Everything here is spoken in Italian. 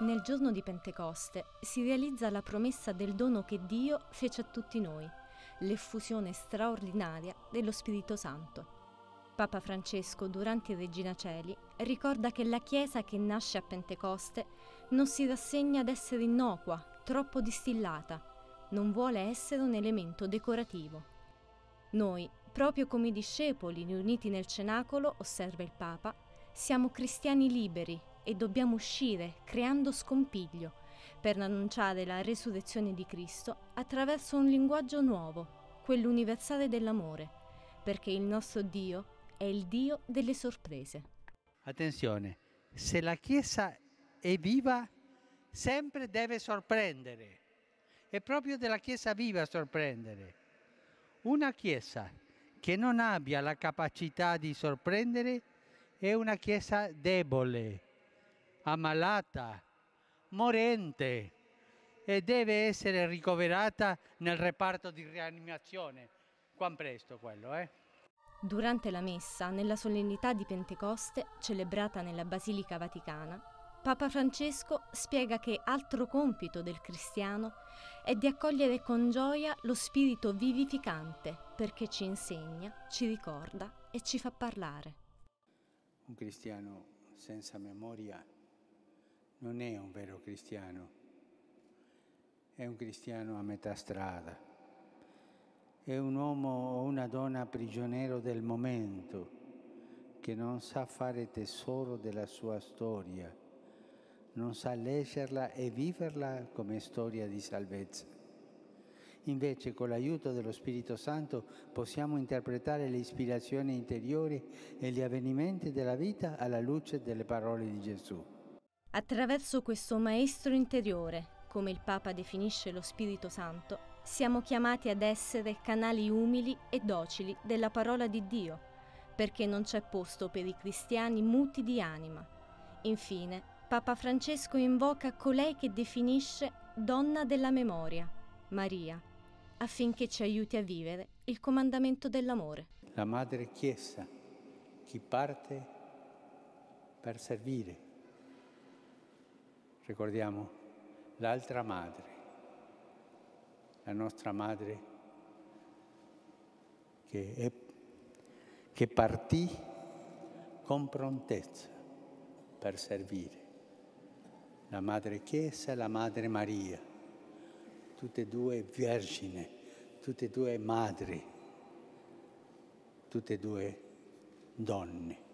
Nel giorno di Pentecoste si realizza la promessa del dono che Dio fece a tutti noi, l'effusione straordinaria dello Spirito Santo. Papa Francesco, durante Regina Caeli, ricorda che la Chiesa che nasce a Pentecoste non si rassegna ad essere innocua, troppo distillata, non vuole essere un elemento decorativo. Noi, proprio come i discepoli riuniti nel Cenacolo, osserva il Papa, siamo cristiani liberi, e dobbiamo uscire creando scompiglio per annunciare la resurrezione di Cristo attraverso un linguaggio nuovo, quello universale dell'amore, perché il nostro Dio è il Dio delle sorprese. Attenzione, se la Chiesa è viva sempre deve sorprendere, è proprio della Chiesa viva sorprendere. Una Chiesa che non abbia la capacità di sorprendere è una Chiesa debole, ammalata, morente, e deve essere ricoverata nel reparto di rianimazione. Quanto presto quello, Durante la messa, nella solennità di Pentecoste, celebrata nella Basilica Vaticana, Papa Francesco spiega che altro compito del cristiano è di accogliere con gioia lo spirito vivificante, perché ci insegna, ci ricorda e ci fa parlare. Un cristiano senza memoria non è un vero cristiano, è un cristiano a metà strada, è un uomo o una donna prigioniero del momento che non sa fare tesoro della sua storia, non sa leggerla e viverla come storia di salvezza. Invece con l'aiuto dello Spirito Santo possiamo interpretare le ispirazioni interiori e gli avvenimenti della vita alla luce delle parole di Gesù. Attraverso questo maestro interiore, come il Papa definisce lo Spirito Santo, siamo chiamati ad essere canali umili e docili della parola di Dio, perché non c'è posto per i cristiani muti di anima. Infine, Papa Francesco invoca colei che definisce donna della memoria, Maria, affinché ci aiuti a vivere il comandamento dell'amore. La Madre Chiesa, chi parte per servire. Ricordiamo l'altra madre, la nostra madre che partì con prontezza per servire. La Madre Chiesa e la Madre Maria, tutte e due vergini, tutte e due madri, tutte e due donne.